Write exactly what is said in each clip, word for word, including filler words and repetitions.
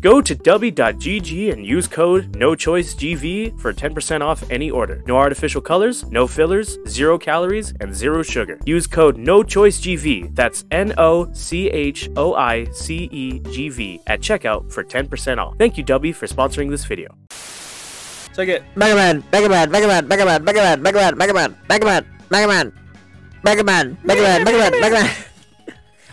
Go to w dot g g and use code NOCHOICEGV for ten percent off any order. No artificial colors, no fillers, zero calories, and zero sugar. Use code NOCHOICEGV, that's N O C H O I C E G V at checkout for ten percent off. Thank you, W, for sponsoring this video. Take it. Mega Man, Mega Man, Mega Man, Mega Man, Mega Man, Mega Man, Mega Man, Mega Man, Mega Man, Mega Man, Mega Man, Mega Man, Mega Man.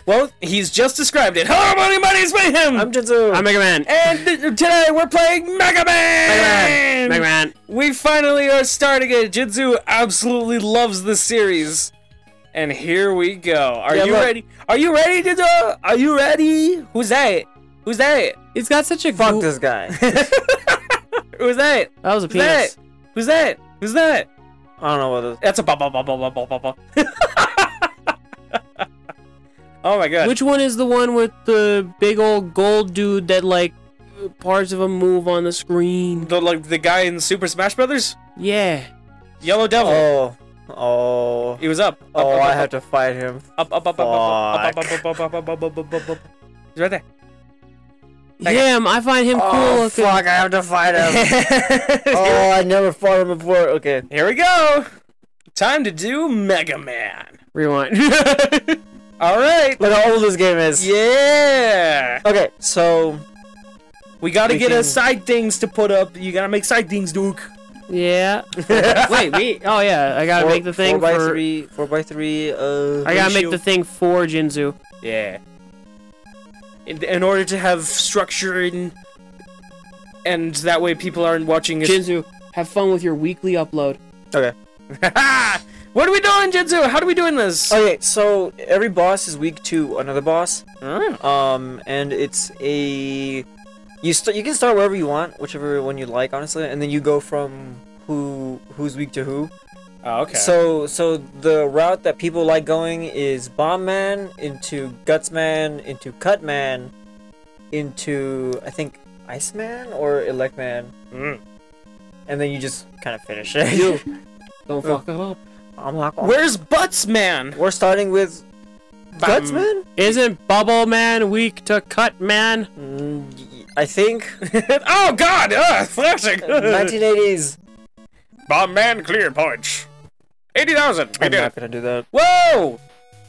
Well, he's just described it. Hello, money, money, it's him. I'm Jinzu. I'm Mega Man. And th today we're playing Mega Man. Mega Man. Mega Man. We finally are starting it. Jinzu absolutely loves this series, and here we go. Are yeah, you look. ready? Are you ready, Jinzu? Are you ready? Who's that? Who's that? He's got such a fuck this guy. Who's that? That was a penis. Who's that? Who's that? Who's that? I don't know what it is. That's a bubble, bubble, bubble, bubble. Oh my god. Which one is the one with the big old gold dude that, like, parts of him move on the screen? The, like, the guy in Super Smash Brothers? Yeah. Yellow Devil. Oh. Oh. He was up. up oh, up, up, I up, have up. to fight him. Up, up, up, up, up, up, up, up, up, up, up, up, up, up, up. He's right there. Like him, I find him oh, cool looking. Fuck, I have to fight him. Oh, I never fought him before. Okay. Here we go. Time to do Mega Man. Rewind. Alright. Look how old this game is. Yeah. Okay, so we gotta we get can... a side things to put up. You gotta make side things, Duke. Yeah. Wait, we oh yeah, I gotta four, make the thing four by for... three four by three uh I gotta ratio. make the thing for Jinzu. Yeah. In, in order to have structure in, and that way people aren't watching it. Jinzu, have fun with your weekly upload. Okay. What are we doing, Jinzu? How are we doing this? Okay, so every boss is week two, another boss. Mm. Um, and it's a... You, st you can start wherever you want, whichever one you like, honestly, and then you go from who who's weak to who. Oh, okay. So, so the route that people like going is Bomb Man into Guts Man into Cut Man into I think Ice Man or Elect Man, mm. and then you just kind of finish it. You don't fuck it up. I'm not gonna... Where's Butts Man? We're starting with Bum. Guts Man. Isn't Bubble Man weak to Cut Man? Mm, I think. Oh God! Ugh, flashing. nineteen eighties. Bomb Man clear punch. eighty thousand! I'm not gonna do that. Whoa!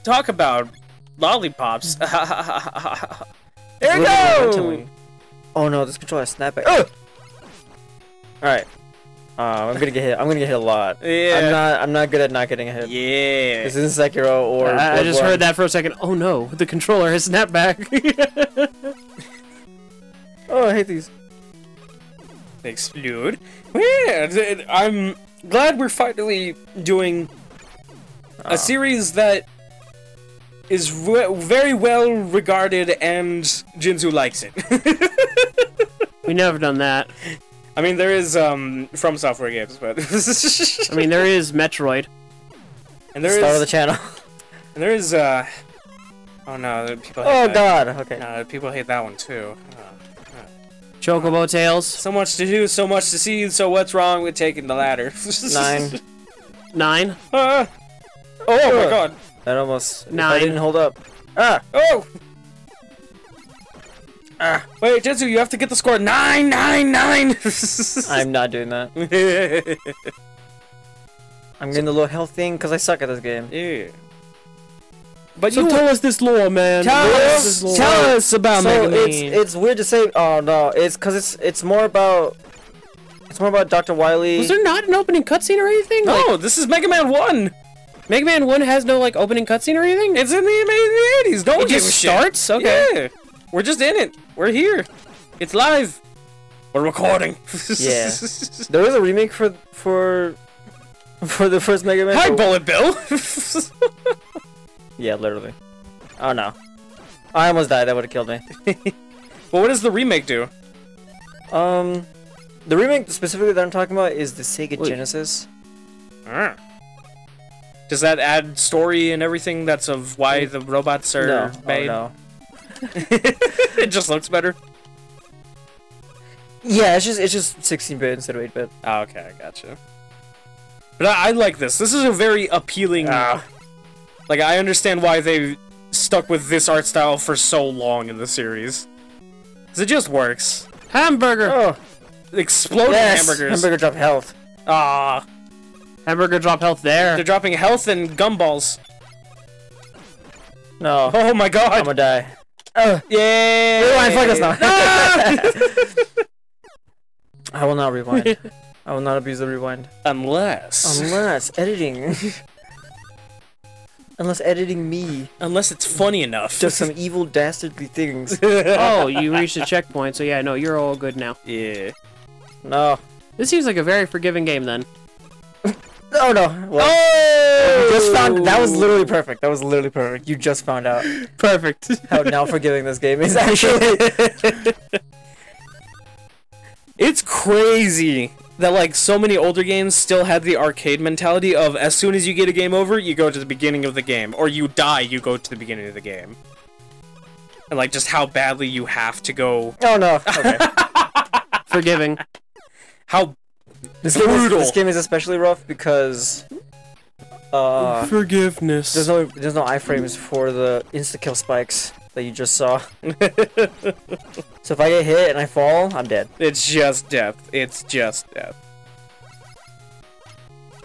Talk about lollipops. There we go! Oh no, this controller has snapback. Oh! Alright. Um, I'm gonna get hit. I'm gonna get hit a lot. Yeah. I'm not I'm not good at not getting hit. Yeah. This isn't Sekiro or I, I just heard that for a second. Oh no, the controller has snapback. Oh, I hate these. They explode. Yeah, I'm glad we're finally doing a series that is very well regarded and Jinzu likes it. We never done that. I mean, there is um, From Software games, but I mean, there is Metroid. And there Star is of the channel. And there is uh oh no, people hate Oh that. god. Okay. No, people hate that one too. Oh. Chocobo Tales. So much to do, so much to see, so what's wrong with taking the ladder? Nine. Nine? Uh, oh, oh my god. That almost... Nine. I didn't hold up. Ah! Oh! Ah. Wait, Jinzu, you have to get the score. Nine, nine, nine! I'm not doing that. I'm getting the little health thing because I suck at this game. Yeah. But so you tell us this lore, man. Tell, tell, us, this lore. tell us about so Mega Man. It's, it's weird to say. Oh no, it's because it's it's more about it's more about Doctor Wily. Was there not an opening cutscene or anything? No, like, this is Mega Man One. Mega Man One has no like opening cutscene or anything. It's in the eighties. Don't it give just a starts. Shit. Okay, yeah. We're just in it. We're here. It's live. We're recording. Yeah. There was a remake for for for the first Mega Man. Hi, Bullet Bill. Yeah, literally. Oh no. I almost died, that would have killed me. Well, what does the remake do? Um, the remake specifically that I'm talking about is the Sega Wait. Genesis. Uh. Does that add story and everything that's of why the robots are no. made? Oh, no. It just looks better? Yeah, it's just it's just sixteen bit instead of eight bit. Oh, okay, I gotcha. But I, I like this. This is a very appealing... Uh. Like, I understand why they stuck with this art style for so long in the series. Cause it just works. Hamburger! Oh. Exploding yes. hamburgers. Hamburger drop health. Ah. Hamburger drop health there. They're dropping health and gumballs. No. Oh my god. I'm gonna die. Oh. Yay! Rewind, fuck us now. No! I will not rewind. I will not abuse the rewind. Unless. Unless editing. Unless editing me. Unless it's funny enough. Does some evil dastardly things. Oh, you reached a checkpoint, so yeah, no, you're all good now. Yeah. No. This seems like a very forgiving game then. Oh no. Well, oh! You just found that was literally perfect. That was literally perfect. You just found out. Perfect. How now forgiving this game is actually. It's crazy that like so many older games still had the arcade mentality of as soon as you get a game over, you go to the beginning of the game, or you die, you go to the beginning of the game, and like just how badly you have to go. Oh no. Okay. Forgiving. How this brutal. Game is, this game is especially rough because uh, forgiveness. There's no there's no iframes for the insta kill spikes that you just saw. So if I get hit and I fall, I'm dead. It's just death. It's just death.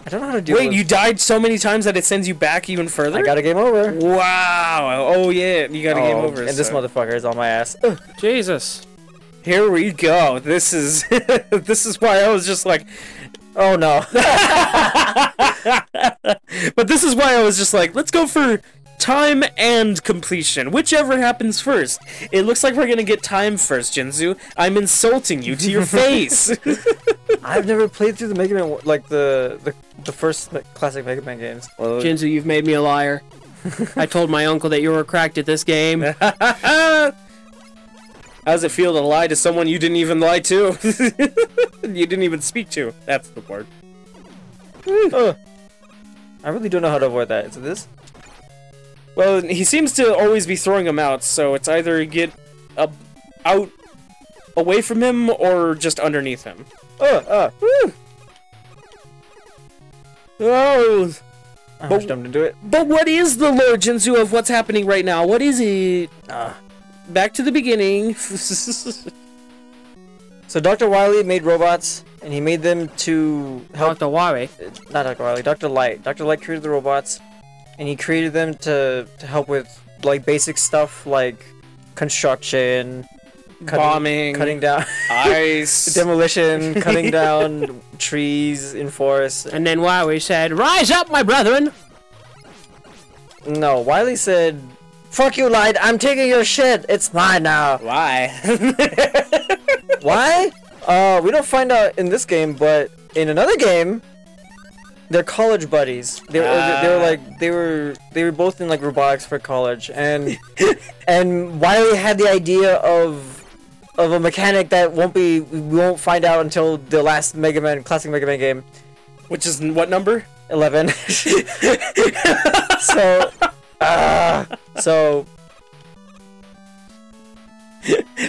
I don't know how to do it. Wait, you died so many times that it sends you back even further? I got a game over. Wow. Oh, yeah. You got oh, a game over. And so. This motherfucker is on my ass. Ugh. Jesus. Here we go. This is... this is why I was just like... Oh, no. But this is why I was just like, let's go for... time and completion, whichever happens first. It looks like we're gonna get time first, Jinzu. I'm insulting you to your face. I've never played through the Mega Man, like the the, the first like, classic Mega Man games. Well, Jinzu, you've made me a liar. I told my uncle that you were cracked at this game. How does it feel to lie to someone you didn't even lie to? You didn't even speak to. That's the part. Oh. I really don't know how to avoid that. Is it this? Well, he seems to always be throwing him out, so it's either get up, out, away from him, or just underneath him. Oh, uh, woo! Oh! I rushed him to do it. But what is the lore, Jinzu, of what's happening right now? What is it? Uh, back to the beginning. So Doctor Wily made robots, and he made them to help... Doctor Wily? Not Doctor Wily, Doctor Light. Doctor Light created the robots. And he created them to, to help with, like, basic stuff like construction, cutting, bombing, cutting down ice, demolition, cutting down trees in forests. And then Wily said, "Rise up, my brethren!" No, Wily said, "Fuck you, Light, I'm taking your shit, it's mine now." Why? Why? Uh, we don't find out in this game, but in another game... They're college buddies. They were, uh, they were like they were they were both in like robotics for college, and and Wily had the idea of of a mechanic that won't be we won't find out until the last Mega Man classic Mega Man game, which is what number? eleven. so, uh, so.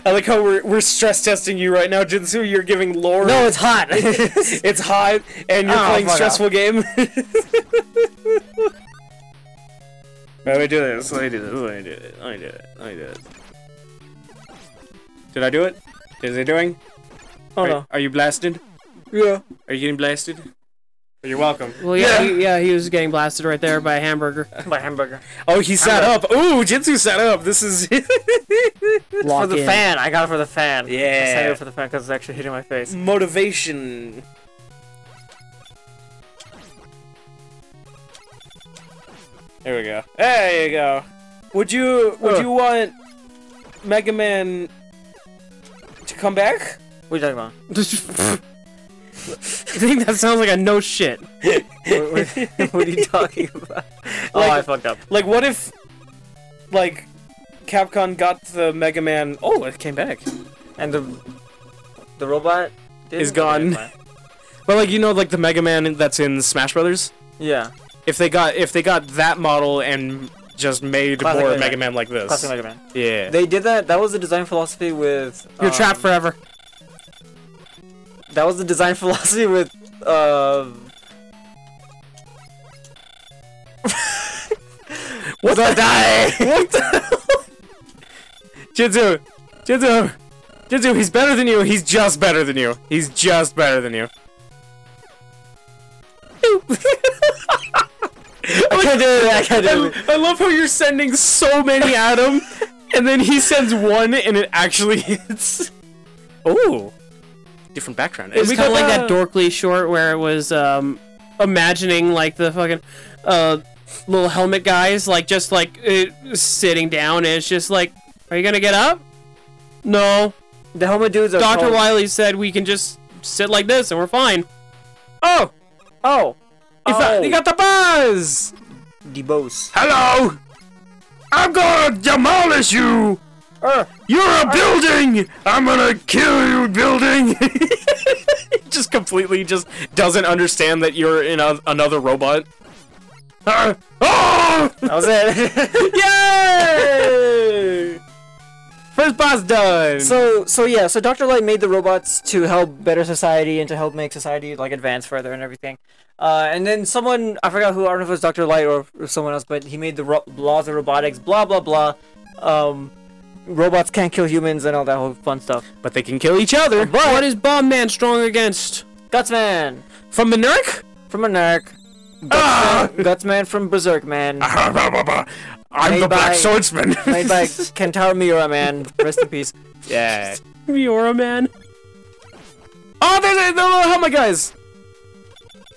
I like how we're, we're stress testing you right now, Jinzu. You're giving lore. No, it's hot. It's hot, and you're oh, playing stressful up. Game. Let me do this. Let me do this. Let me do it. Let me do it. Let me do it. Did I do it? Is it doing? Oh are, no. Are you blasted? Yeah. Are you getting blasted? You're welcome. Well, yeah, yeah. He, yeah, he was getting blasted right there by a hamburger. By a hamburger. Oh, he sat I'm up. Ooh, Jinzu sat up. This is for the in. Fan. I got it for the fan. Yeah, I sat it for the fan because it's actually hitting my face. Motivation. There we go. There you go. Would you Would Ugh. you want Mega Man to come back? What are you talking about? I think that sounds like a no shit. what, what, what are you talking about? Like, oh, I fucked up. Like, what if, like, Capcom got the Mega Man? Oh, it came back, and the the robot is gone. But like, you know, like the Mega Man that's in Smash Brothers. Yeah. If they got if they got that model and just made Classic more Mega, Mega Man like this. Classic Mega Man. Yeah. They did that. That was the design philosophy with. You're um, trapped forever. That was the design philosophy with, uh... What the die? What the Jinzu! Jinzu! Jinzu, he's better than you. He's just better than you. He's just better than you. I can't do it. I can't do it. I love how you're sending so many at him, and then he sends one, and it actually hits. Oh, different background. It's kind of like that Dorkly short where it was um, imagining like the fucking uh, little helmet guys, like just like uh, sitting down, and it's just like, are you gonna get up? No. The helmet dudes are Doctor Wily said we can just sit like this and we're fine. Oh! Oh! Oh. You got the buzz! The boss. Hello! I'm gonna demolish you! Uh, You're a uh, building! I'm gonna kill you, building! Just completely just doesn't understand that you're in a, another robot. Uh, oh! That was it. Yay! First boss done! So, so yeah, so Doctor Light made the robots to help better society and to help make society, like, advance further and everything. Uh, and then someone, I forgot who, I don't know if it was Doctor Light or, or someone else, but he made the ro laws of robotics, blah, blah, blah. Um, robots can't kill humans and all that whole fun stuff. But they can kill each other! But what is Bomb Man strong against? Guts Man! From the Nerk? From a Nerk. Guts, ah! Man, Guts Man from Berserk Man. I'm made the Black by, Swordsman. Made by Kentaro Miura Man. Rest in peace. Yeah. Miura Man. Oh, there's the little helmet guys.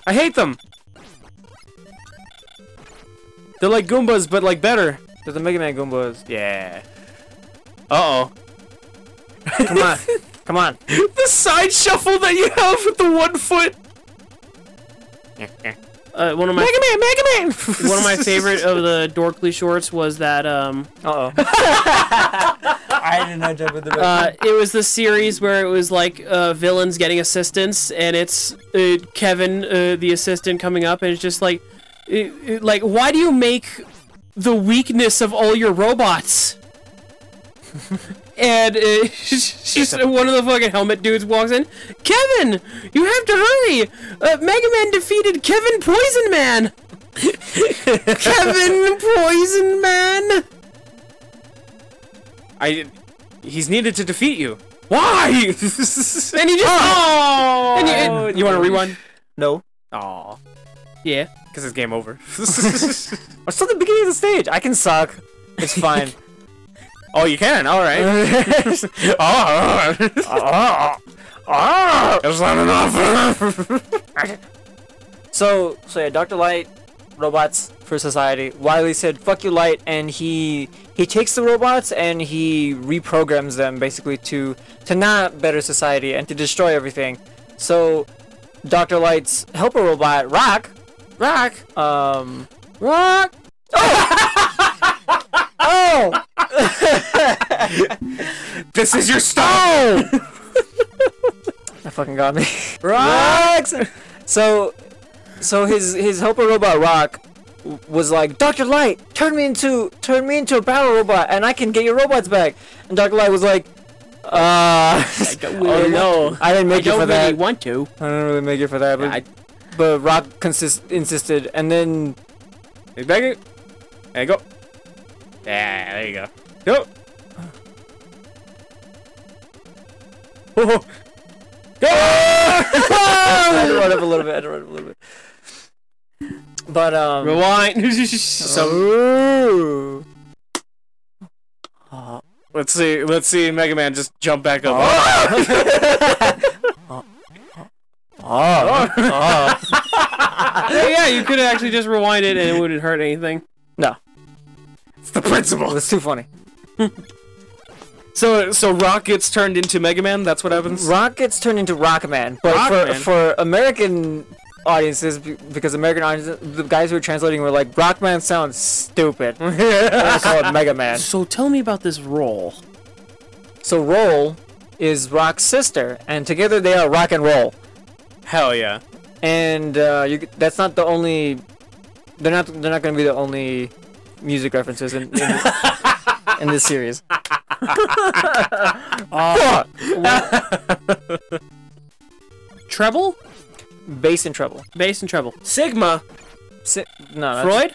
I hate them. They're like Goombas, but like better. They're the Mega Man Goombas. Yeah. Uh oh. Come on. Come on. The side shuffle that you have with the one foot. Uh, one of my Mega Man, Mega Man. One of my favorite of the Dorkly shorts was that. Um, uh oh. I did not jump with the. Uh, it was the series where it was like uh, villains getting assistance, and it's uh, Kevin, uh, the assistant, coming up, and it's just like, it, it, like, why do you make the weakness of all your robots? And uh, just one of the fucking helmet dudes walks in. Kevin, you have to hurry. Uh, Mega Man defeated Kevin Poison Man. Kevin Poison Man. I. He's needed to defeat you. Why? And he just. Oh. And you, it, you want to rewind? No. Aw. Yeah. Because it's game over. I'm still at the beginning of the stage. I can suck. It's fine. Oh, you can. All right. Oh, oh, oh, it's not enough. so, so yeah, Doctor Light, robots for society. Wily said, "Fuck you, Light," and he he takes the robots and he reprograms them basically to to not better society and to destroy everything. So, Doctor Light's helper robot, Rock, Rock, um, Rock. Oh. Oh. This is your stone! That fucking got me. Rocks! So, so his his helper robot Rock was like, Doctor Light, turn me into turn me into a battle robot, and I can get your robots back. And Doctor Light was like, uh, I don't really oh, no, I didn't make I it for really that. I don't really want to. I didn't really make it for that, but I... but Rock consist insisted, and then hey, back it. There you go. Yeah, there you go. Go! Oh! Go! I had to run up a little bit, I had to run up a little bit. But, um... rewind! So... Uh, let's see, let's see Mega Man just jump back up. Oh! Oh! Oh! Yeah, you could actually just rewind it and it wouldn't hurt anything. No. It's the principle! That's too funny. So, so Rock gets turned into Mega Man? That's what happens? Rock gets turned into Rock Man. But Rock for, Man. for American audiences, because American audiences, the guys who were translating were like, Rock Man sounds stupid. I call it Mega Man. So tell me about this Roll. So Roll is Rock's sister, and together they are Rock and Roll. Hell yeah. And uh, you, that's not the only... They're not, they're not going to be the only... music references in in, the, in this series. uh, Treble, bass and treble, bass and treble. Sigma, si no Freud.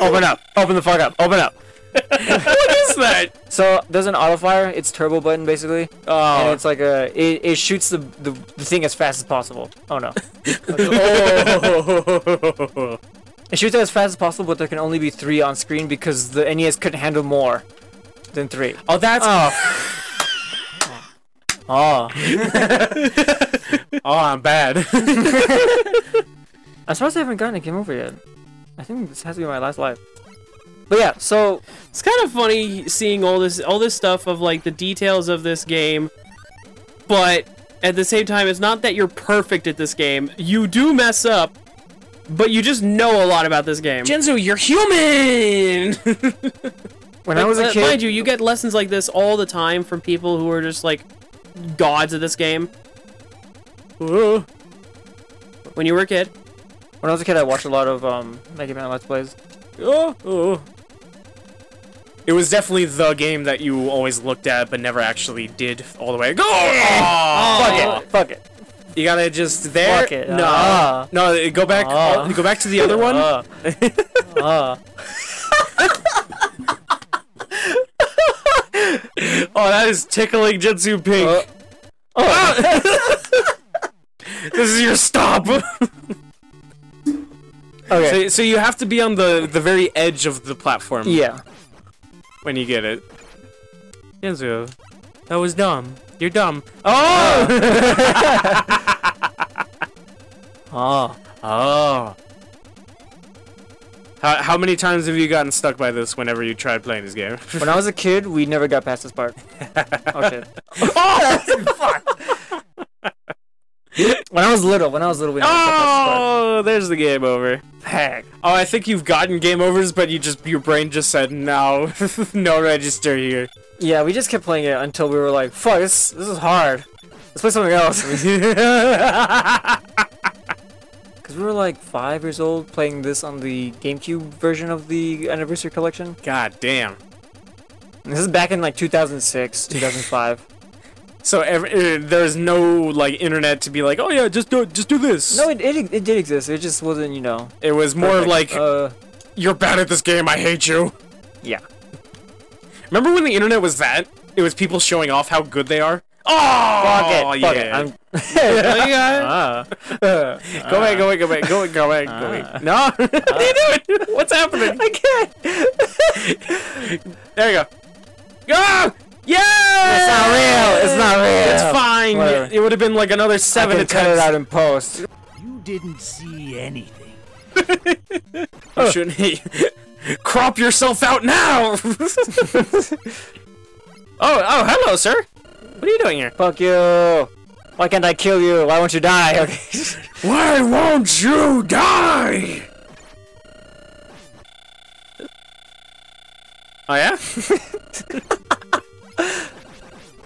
Open up, open the fuck up, open up. What is that? So there's an auto fire. It's turbo button basically. Oh. And it's like a it, it shoots the, the the thing as fast as possible. Oh no. Like, oh. It shoots as fast as possible, but there can only be three on screen because the N E S couldn't handle more than three. Oh, that's. Oh. Oh. Oh, I'm bad. I'm surprised I haven't gotten a game over yet. I think this has to be my last life. But yeah, so it's kind of funny seeing all this all this stuff of like the details of this game, but at the same time, it's not that you're perfect at this game. You do mess up, but you just know a lot about this game. Jinzu, you're human. When like, I was a kid, mind you, you get lessons like this all the time from people who are just like gods of this game. Ooh. When you were a kid. When I was a kid, I watched a lot of um, Mega Man Let's Plays. Oh, oh. It was definitely the game that you always looked at but never actually did all the way. Go! Oh, fuck it. Fuck it. You gotta just there. Fuck it. No. Uh, no, go back uh, go back to the other one. Uh, uh. Oh, that is tickling Jinzu pink. Uh, oh. This is your stop. Okay. So, so you have to be on the the very edge of the platform. Yeah. When you get it. Jinzu, that was dumb. You're dumb. Oh. Uh. Oh. Oh. How, how many times have you gotten stuck by this whenever you tried playing this game? When I was a kid, we never got past this part. Oh, shit. Oh, fuck! When I was little, when I was little, we never got past this part. Oh, there's the game over. Heck. Oh, I think you've gotten game overs, but you just your brain just said, no, no register here. Yeah, we just kept playing it until we were like, fuck, this, this is hard. Let's play something else. We were like five years old playing this on the GameCube version of the Anniversary Collection. God damn. And this is back in like two thousand six, two thousand five. So every, uh, there's no like internet to be like, oh yeah, just do just do this. No, it it, it did exist. It just wasn't, you know. It was more perfect. Like, uh, you're bad at this game. I hate you. Yeah. Remember when the internet was that? It was people showing off how good they are. Oh, fuck it, fuck yeah. It. I'm yeah. uh, uh, go away, go away, go away, go away, go away, uh, go away. No! Uh, what are you doing? What's happening? I can't! There you go. Go! Oh, yeah! It's not real! It's not real! It's fine! Whatever. It would have been like another seven attempts. I can cut it out in post. You didn't see anything. You shouldn't hate. Crop yourself out now! Oh, oh, hello, sir! What are you doing here? Fuck you! Why can't I kill you? Why won't you die? Okay. Why won't you die? Oh yeah?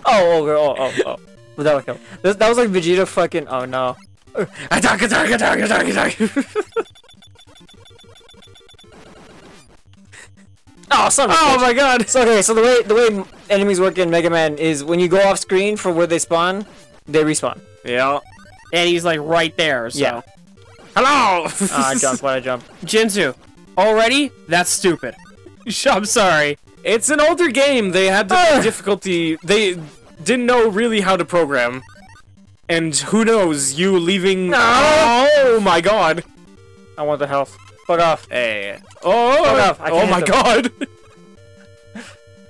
oh, oh, oh, oh, oh. But that would kill. This, that was like Vegeta fucking. Oh no. Attack, attack, attack, attack, attack! Oh, son of a bitch. Oh my god! So, okay, so the way the way enemies work in Mega Man is when you go off screen for where they spawn, they respawn. Yeah. And he's like right there. So. Yeah. Hello. Oh, I jumped. Why I jump? Jinzu, already? That's stupid. I'm sorry. It's an older game. They had the difficulty. They didn't know really how to program. And who knows? You leaving? No. Oh my god! I want the health. Fuck off. Hey. Oh, off. Oh my them. God.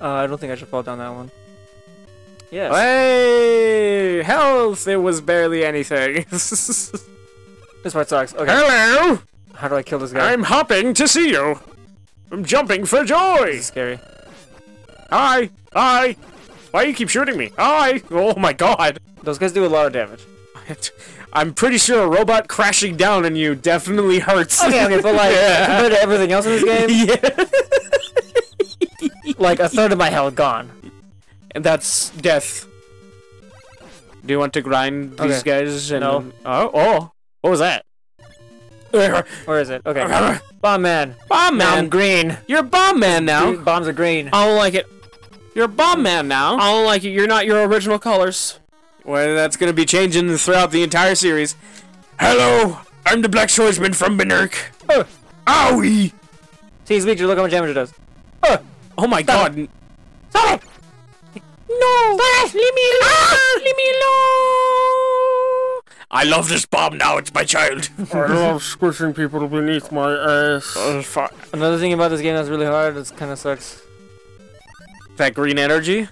uh, I don't think I should fall down that one. Yes. Hey, health. It was barely anything. This part sucks. Okay. Hello. How do I kill this guy? I'm hopping to see you. I'm jumping for joy. This is scary. Hi. Hi. Why do you keep shooting me? Hi. Oh my God. Those guys do a lot of damage. I'm pretty sure a robot crashing down on you definitely hurts. Okay, okay, but like, yeah. Compared to everything else in this game, yeah. Like a third of my health gone. And that's death. Do you want to grind these okay. guys? And no. Oh, oh, what was that? Where is it? Okay. Bomb Man. Bomb Man. Now I'm green. You're Bomb Man now. Dude, bombs are green. I don't like it. You're Bomb Man now. I don't like it. You're not your original colors. Well, that's going to be changing throughout the entire series. Hello, I'm the Black Swordsman from Berserk. Oh. Owie! See, he's weak to look how much damage it does. Oh. Oh my Stop god! It. Stop it! No! Stop it. Leave me alone! Ah! Leave me alone! I love this bomb now. It's my child. I love squishing people beneath my ass. Oh, fuck. Another thing about this game that's really hard. It kind of sucks. That green energy.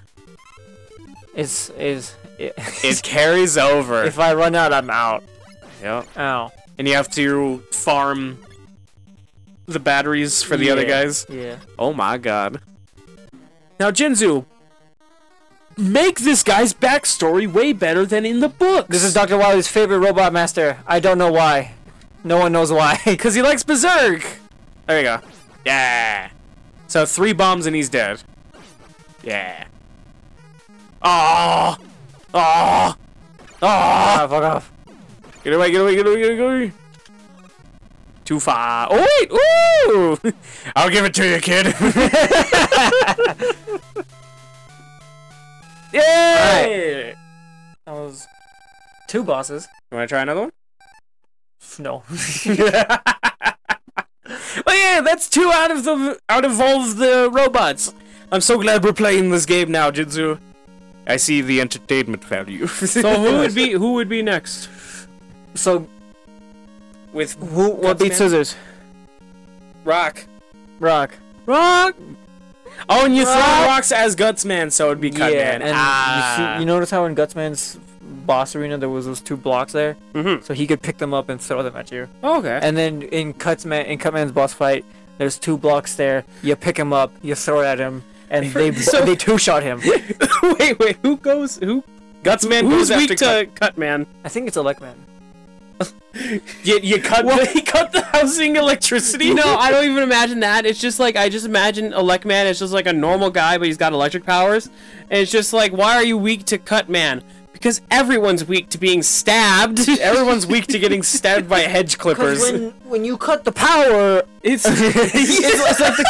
Is is it, it carries over. If I run out, I'm out. Yeah. Ow. And you have to farm the batteries for the yeah, other guys. Yeah. Oh my god. Now Jinzu, make this guy's backstory way better than in the book. This is Doctor Wily's favorite robot master. I don't know why. No one knows why. Cause he likes Berserk. There you go. Yeah. So three bombs and he's dead. Yeah. Ah! Ah! Ah! Fuck off! Get away! Get away! Get away! Get away! Too far! Oh wait! Ooh! I'll give it to you, kid. Yay! Right. That was two bosses. You want to try another one? No. Well, yeah, that's two out of the out of all of the robots. I'm so glad we're playing this game now, Jinzu. I see the entertainment value. So who would be who would be next? So with who what beat scissors? Rock. Rock. Rock. Oh, and you Rock. throw rocks as Guts Man, so it'd be Cut yeah, Man. And ah. you, see, you notice how in Guts Man's boss arena there was those two blocks there? Mm-hmm. So he could pick them up and throw them at you. Oh, okay. And then in Cuts Man in Cut Man's boss fight, there's two blocks there. You pick him up, you throw it at him. And they so, they two shot him. wait, wait, who goes? Who? Guts Man who's goes weak after to cut, cut Man. I think it's Elect Man. you you cut well, the, he cut the housing electricity. No, I don't even imagine that. It's just like I just imagine Elect Man is just like a normal guy, but he's got electric powers. And it's just like, why are you weak to Cut Man? Because everyone's weak to being stabbed. Everyone's weak to getting stabbed by hedge clippers. When, when you cut the power, it's it's, it's, like the,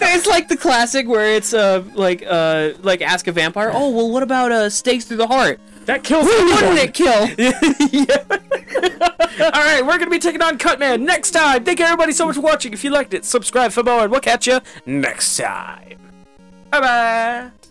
it's like the classic where it's uh like uh like ask a vampire. Oh well, what about uh stakes through the heart? That kills. Who wouldn't it kill? Yeah. All right, we're gonna be taking on Cut Man next time. Thank you everybody so much for watching. If you liked it, subscribe for more, and we'll catch you next time. Bye bye.